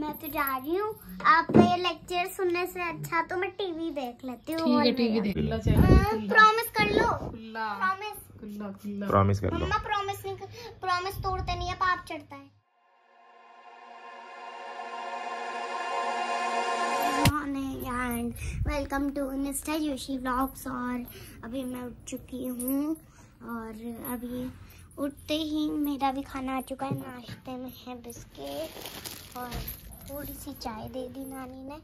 मैं तो जा रही हूँ, आप ये लेक्चर सुनने से अच्छा तो मैं टीवी देख लेती हूँ। प्रॉमिस कर लो, प्रॉमिस कर लो। मम्मा प्रॉमिस नहीं, प्रॉमिस तोड़ते नहीं है, पाप चढ़ता है। वेलकम टू निष्ठा जोशी व्लॉग्स। और अभी मैं उठ चुकी हूँ और अभी उठते ही मेरा भी खाना आ चुका है। नाश्ते में है बिस्किट और थोड़ी सी चाय दे दी नानी ने,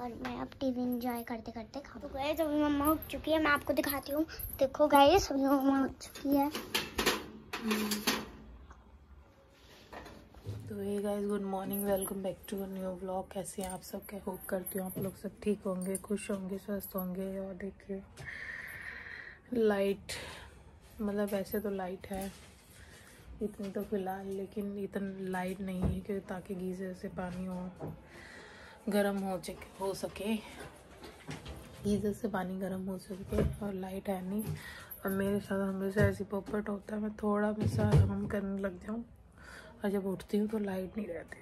और मैं अब टीवी एंजॉय करते करते खा। तो गए अभी मम्मा उठ चुकी है, मैं आपको दिखाती हूँ। देखो गए सभी मम्मा उठ चुकी है। तो ये guys good morning, welcome back to a new vlog. कैसे हैं आप सब? क्या होप करती हूँ आप लोग सब ठीक होंगे, खुश होंगे, स्वस्थ होंगे। और देखिए लाइट, मतलब वैसे तो लाइट है इतनी तो फिलहाल, लेकिन इतनी लाइट नहीं है कि ताकि गीजर से पानी हो गर्म हो सके, गीजर से पानी गर्म हो सके। और लाइट है नहीं, और मेरे साथ हमेशा ऐसी पोपट होता है, मैं थोड़ा हमेशा आराम करने लग जाऊँ और जब उठती हूँ तो लाइट नहीं रहती।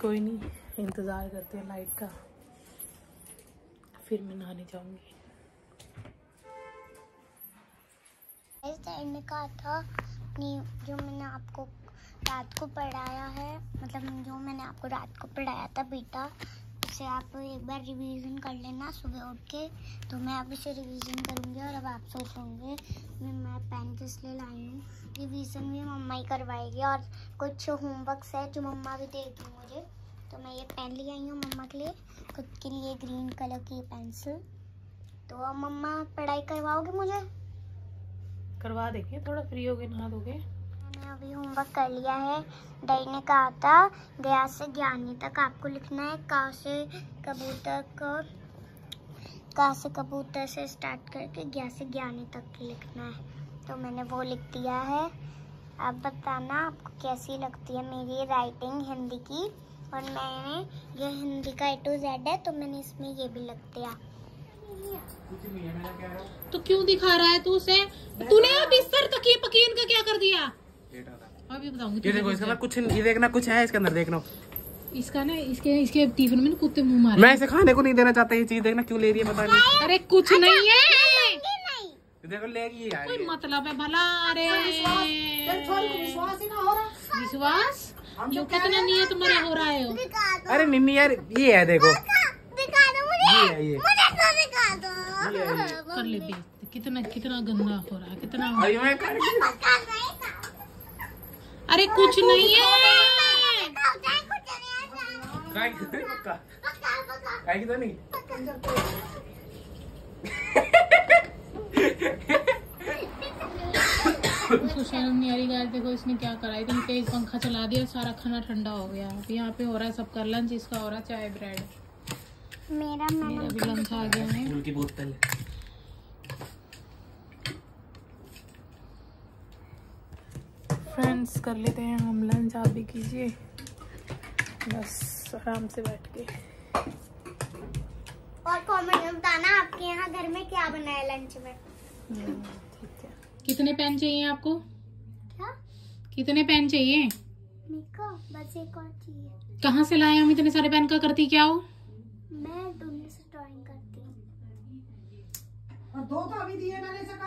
कोई नहीं, इंतज़ार करते हैं लाइट का, फिर मैं नहाने जाऊँगी। इस टाइम ने कहा था अपनी, जो मैंने आपको रात को पढ़ाया है, मतलब जो मैंने आपको रात को पढ़ाया था बेटा, उसे आप एक बार रिवीजन कर लेना सुबह उठ के। तो मैं अब इसे रिवीजन करूँगी। और अब आप सोच होंगे मैं पेन किस लिए लाई हूँ। रिवीजन भी मम्मा ही करवाएगी, और कुछ होमवर्क्स है जो मम्मा भी देती हूँ मुझे। तो मैं ये पेन ले आई हूँ मम्मा के लिए, खुद के लिए ग्रीन कलर की पेंसिल। तो अब मम्मा पढ़ाई करवाओगे मुझे? करवा देंगे, थोड़ा फ्री हो गए, नहा दोगे। मैंने अभी होमवर्क कर लिया है। डैडी ने कहा था गया से ज्ञानी तक आपको लिखना है, का से कबूतर से स्टार्ट करके गया से ज्ञानी तक लिखना है। तो मैंने वो लिख दिया है। अब बताना आपको कैसी लगती है मेरी राइटिंग हिंदी की। और मैंने ये हिंदी का A to Z है, तो मैंने इसमें ये भी लिख दिया। तो क्यों दिखा रहा है तू उसे? तूने अब बिस्तर तकिए पकिए इनका क्या कर दिया? अभी बताऊंगी। ये देखो, इसके अंदर कुछ ये देखना, कुछ है इसके अंदर, देखना। इसका ना इसके टिफिन में कुत्ते मुंह मारे। मैं इसे खाने को नहीं देना चाहता, ये चीज देखना क्यों ले रही है पता नहीं। अरे कुछ नहीं है, देखो ले रही है। कोई मतलब है भला? अरे विश्वास जो कितना नहीं है तुम्हारे हो रहा है। अरे निन्नी यार ये है, देखो ये कर ले बे, कितना कितना गंदा हो रहा है, कितना। अरे कुछ नहीं है। देखो इसने क्या करा, एकदम तेज पंखा चला दिया, सारा खाना ठंडा हो गया। यहाँ पे हो रहा है सबका लंच, इसका हो रहा है चाय ब्रेड। मेरा भी लंच आ गया है। दूध की बोतल। फ्रेंड्स कर लेते हैं हम लंच, आप भी कीजिए, बस आराम से बैठ के। और कमेंट में बताना आपके यहाँ घर में क्या बनाया लंच में। ठीक है। कितने पेन चाहिए आपको? क्या कितने पेन चाहिए? बस एक और चाहिए। कहाँ से लाए हम इतने सारे पेन? का करती क्या हो? मैं दोनों से ड्राइंग करती हूँ। और दो तो अभी दिए मैंने कल।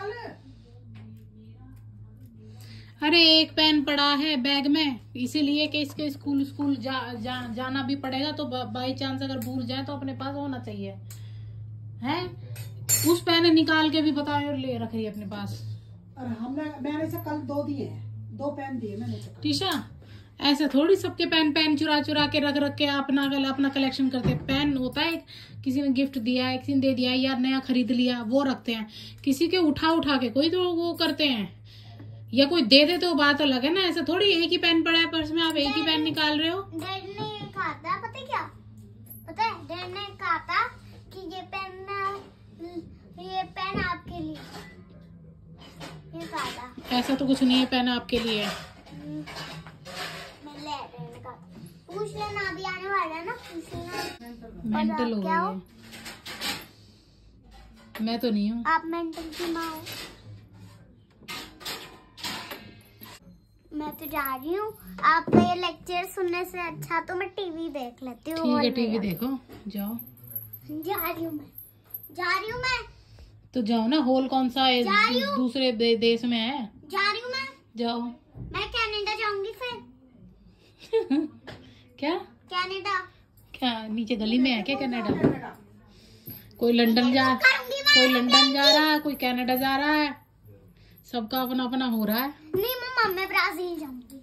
अरे एक पेन पड़ा है बैग में, इसीलिए कि इसके स्कूल जाना भी पड़ेगा, तो बाई चांस अगर भूल जाए तो अपने पास होना चाहिए। हैं उस पेन निकाल के भी बताए और ले रख रही है अपने पास। और मैंने से कल दो दिए हैं, दो पेन दिए मैंने टीशा। ऐसे थोड़ी सबके पेन चुरा के रख के अपना कलेक्शन करते हैं। पेन होता है, किसी ने गिफ्ट दिया है, किसी ने दे दिया है, या नया खरीद लिया वो रखते हैं। किसी के उठा के कोई तो वो करते हैं, या कोई दे दे तो बात अलग है ना। ऐसे थोड़ी एक ही पेन पड़ा है पर्स में, आप एक ही पेन निकाल रहे हो। डैडी ने कहा था, पता है क्या, पता है डैडी ने कहा था कि ये पेन आपके लिए, ये कहा था। ऐसा तो कुछ नहीं है, पेन आपके लिए। पूछ लेना, अभी आने वाला है ना, पूछ लेना। मेंटल हो गया हो? मैं तो नहीं हूँ। आप मेंटल की माँ हो। मैं तो जा रही हूँ, आपका ये लेक्चर सुनने से अच्छा तो मैं टीवी देख लेती हूँ। ठीक है, टीवी देखो, जाओ। जा रही हूँ मैं। तो जाओ ना, हॉल कौन सा है? दूसरे देश में है। जा रही हूँ मैं, जाओ। मैं कनाडा जाऊंगी फिर। क्या कनाडा? क्या नीचे गली में है क्या कनाडा? कोई लंदन जा, कोई लंदन जा रहा है, कोई कनाडा जा रहा है, सबका अपना अपना हो रहा है। नहीं मम्मा, मैं ब्राजील जाऊंगी,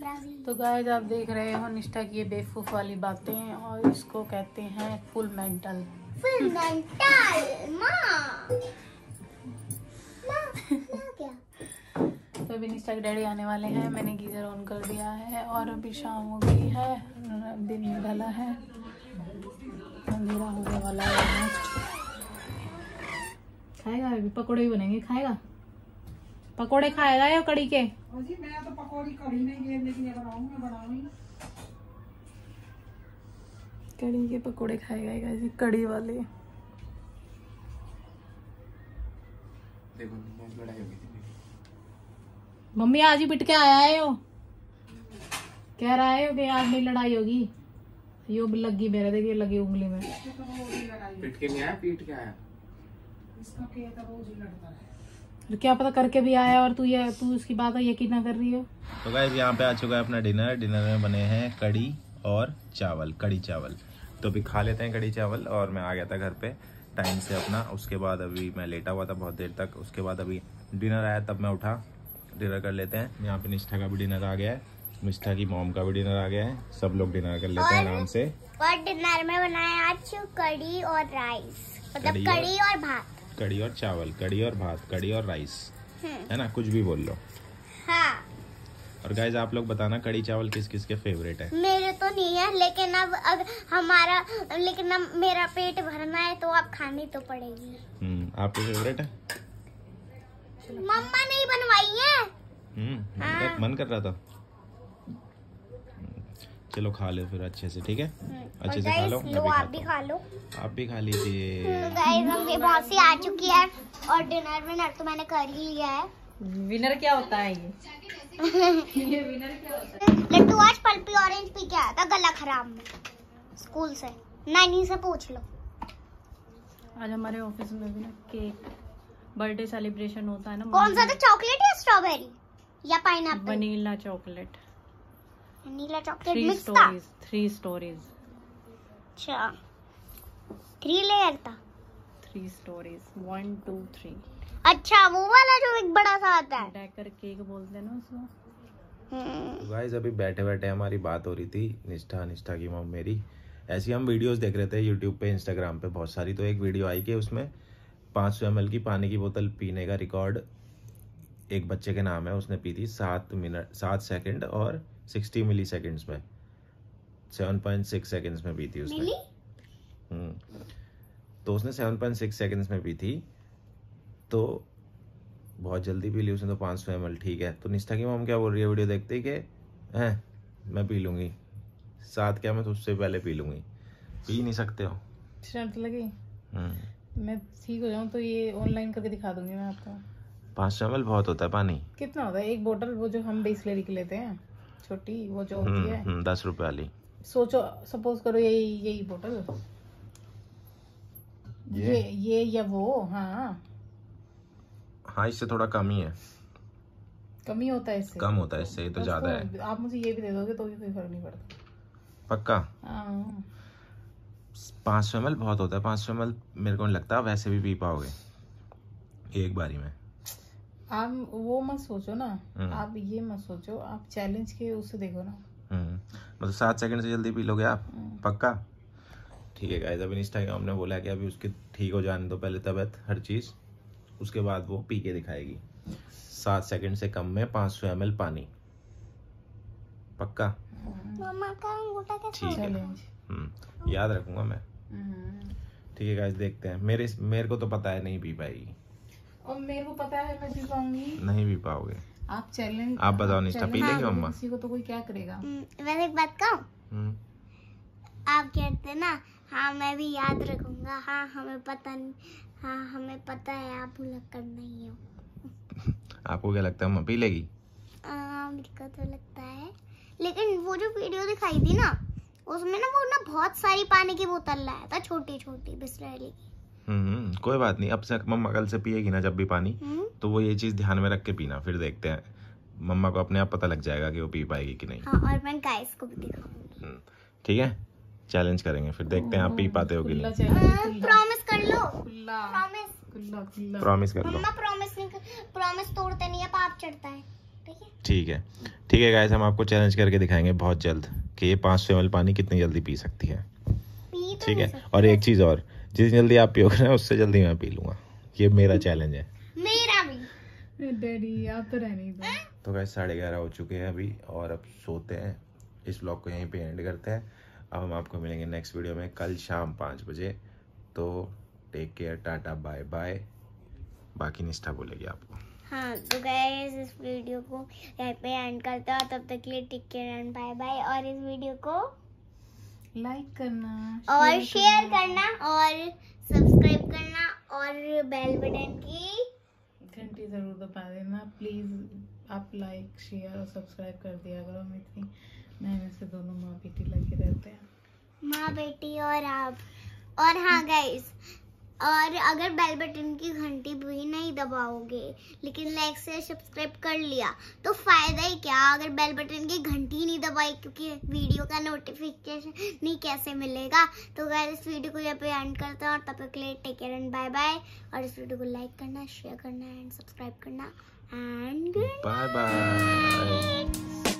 ब्राजील। तो गाइस आप देख रहे हो निष्ठा की ये बेवकूफ वाली बातें, और इसको कहते हैं फुल मेंटल। फुल मेंटल माँ क्या? तो अभी निष्ठा के डैडी आने वाले हैं, मैंने गीजर ऑन कर दिया है और अभी शाम हो गई है, दिन ढला है, अंधेरा होने वाला है। खाएगा अभी, पकौड़े ही बनेंगे। खाएगा पकोड़े, खाएगा या कड़ी के? जी मैं तो पकोड़ी कड़ी नहीं, लेकिन कड़ी के पकोड़े खाएगा, कड़ी वाले। देखो लड़ाई हो गई थी। मम्मी आज ही पिट के आया है, यो कह रहा है कि आज मेरी लड़ाई होगी, यो लगी मेरे, देखिए लगी उंगली में। पिट के नहीं आया, पीट के आया। इसका क्या था, वो जी लड़ता है, क्या पता करके भी आया, और तू उसकी बात यकीन ना कर रही हो। तो गाइस यहाँ पे आ चुका है अपना डिनर। डिनर में बने हैं कड़ी और चावल, कड़ी चावल। तो अभी खा लेते हैं कड़ी चावल, और मैं आ गया था घर पे टाइम से अपना। उसके बाद अभी मैं लेटा हुआ था बहुत देर तक, उसके बाद अभी डिनर आया तब मैं उठा। डिनर कर लेते हैं, यहाँ पे निष्ठा का भी डिनर आ गया है, निष्ठा की मॉम का भी डिनर आ गया है, सब लोग डिनर कर लेते हैं आराम से। और डिनर में बनाया आज कड़ी और राइस, मतलब कड़ी और भात, कड़ी और चावल, कड़ी और भात, कड़ी और राइस, है ना, कुछ भी बोल लो। हाँ। और गाइस आप लोग बताना कड़ी चावल किस किस के फेवरेट है। मेरे तो नहीं है, लेकिन अब लेकिन अब मेरा पेट भरना है तो आप खानी तो पड़ेगी। आपके फेवरेट है? मम्मा नहीं बनवाई है। हाँ। मन कर रहा था। चलो खा लो फिर अच्छे से, ठीक है, अच्छे से खा लो। आप भी खा लीजिए। गाइस बहुत सी आ चुकी है, और डिनर विनर तो मैंने कर ही लिया है। विनर क्या होता है ये विनर क्या होता है? लड्डू आज पल्पी ऑरेंज पी के आया था, गला खराब में, स्कूल से। नानी से पूछ लो। आज हमारे ऑफिस में भी ना केक बर्थडे सेलिब्रेशन होता है ना। कौन सा था, चॉकलेट या स्ट्रॉबेरी या पाइनएप्पल? वनीला चॉकलेट, नीला चॉकलेट मिक्स था। 3 स्टोरीज। अच्छा, 3 लेयर था। 3 स्टोरीज, 1 2 3। अच्छा वो वाला जो एक बड़ा सा आता है, डेकर केक बोलते हैं ना उसको। गाइस अभी बैठे बैठे हमारी बात हो रही थी, निष्ठा की मॉम मेरी। ऐसी हम वीडियोस देख रहे थे यूट्यूब पे, इंस्टाग्राम पे बहुत सारी। तो एक वीडियो आई कि उसमें 500 ml की पानी की बोतल पीने का रिकॉर्ड एक बच्चे के नाम है, उसने पी थी 7 सेकंड और 60 मिली सेकेंड्स में, 7.6 सेकेंड्स में पी थी उसने। तो उसने 7.6 सेकेंड्स में पी थी, तो बहुत जल्दी पी ली उसने, तो 500 ml, ठीक है। तो निष्ठा की मॉम क्या बोल रही है वीडियो देखते ही कि हैं मैं पी लूँगी, 7 क्या मैं तो उससे पहले पी लूँगी। पी नहीं सकते हो, शर्त लगी। मैं ठीक हो जाऊँ तो ये ऑनलाइन करके दिखा दूँगी मैं आपको। 500 ml बहुत होता है पानी। कितना होता है एक बोतल, वो जो हम बिसलेरी की लेते हैं छोटी, वो जो होती है 10 रुपए वाली। सोचो, सपोज करो यही बोतल, ये या वो। हाँ, इससे थोड़ा कम ही है, कम ही होता है, इससे कम होता है, इससे तो ज्यादा है। आप मुझे ये भी दे दोगे तो भी कोई फर्क नहीं पड़ता, पक्का। 500 ml बहुत होता है, 500 ml मेरे को नहीं लगता वैसे भी पी पाओगे एक बारी में। आप वो मत सोचो ना, आप ये मत सोचो, आप चैलेंज के उससे देखो ना। मतलब 7 सेकंड से जल्दी पी लोगे आप, पक्का? ठीक है गाइस, अभी इंस्टाग्राम ने बोला कि अभी उसके ठीक हो जाने दो पहले तबीयत, हर चीज़, उसके बाद वो पी के दिखाएगी। 7 सेकंड से कम में 500 ml पानी, पक्का? ठीक है, याद रखूंगा मैं। ठीक है गाइस, देखते हैं। मेरे को तो पता है नहीं पी पाएगी, और मेरे को पता है मैं पी पाऊंगी। नहीं पी पाओगे आप, चैलेंज। आप बताओ निष्ठा पी लेगी मम्मा? किसी को तो कोई क्या करेगा। वैसे एक बात कहूं, आप कहते हैं ना, हाँ मैं भी याद रखूंगा, हाँ हमें पता नहीं, हाँ हमें पता है, आप भुलक्कड़ नहीं हो। आपको क्या लगता है मम्मा पी लेगी? अमेरिका तो लगता है, लेकिन वो जो वीडियो दिखाई थी ना उसमें ना वो ना बहुत सारी पानी की बोतल लाया था, छोटी छोटी बिसलेरी की। कोई बात नहीं, अब से मम्मा कल से पिएगी ना जब भी पानी तो वो ये चीज़ ध्यान में रख के पीना, फिर देखते हैं मम्मा को अपने आप पता लग जाएगा कि वो पी पाएगी कि नहीं। हाँ, और मैं गाइस को भी दिखाऊंगी। ठीक है, चैलेंज करेंगे फिर देखते हैं आप पी पाते हो कि नहीं। प्रॉमिस कर लो, प्रॉमिस प्रॉमिस कर लो। मम्मा प्रॉमिस नहीं, प्रॉमिस तोड़ते नहीं है, पाप चढ़ता है। ठीक है, ठीक है गाइस, हम आपको चैलेंज करके दिखाएंगे बहुत जल्द कि ये 500 ml पानी कितनी जल्दी पी सकती है। ठीक है, और एक चीज और, जितनी जल्दी आप पियोगे ना उससे जल्दी मैं पी लूंगा, ये मेरा चैलेंज है। मेरा भी डैडी आप तो रहने दो। तो गाइस 11:30 हो चुके हैं अभी, और अब सोते हैं। इस व्लॉग को यहीं पे एंड करते हैं। अब हम आपको मिलेंगे नेक्स्ट वीडियो में कल शाम 5 बजे। तो take care, tata bye bye. बाकी निष्ठा बोलेगी आपको। हाँ, तो गाइस इस वीडियो को यहीं पे एंड करते हैं, तब तक के लिए take care and bye bye. और इस वीडियो को लाइक करना और शेयर करना और सब्सक्राइब करना और बेल बटन की घंटी जरूर दबा देना प्लीज। आप लाइक शेयर और सब्सक्राइब कर दिया करो। हम इतनी मेहनत से दोनों माँ बेटी लगे रहते हैं, माँ बेटी और आप। और हाँ गाइस, और अगर बेल बटन की घंटी भी नहीं दबाओगे लेकिन लाइक से सब्सक्राइब कर लिया तो फायदा ही क्या, अगर बेल बटन की घंटी नहीं दबाई क्योंकि वीडियो का नोटिफिकेशन नहीं कैसे मिलेगा। तो अगर इस वीडियो को यहाँ पे एंड करते हैं, और तब तक के लिए take care and bye bye. और इस वीडियो को लाइक करना, शेयर करना एंड सब्सक्राइब करना एंड बाय बाय।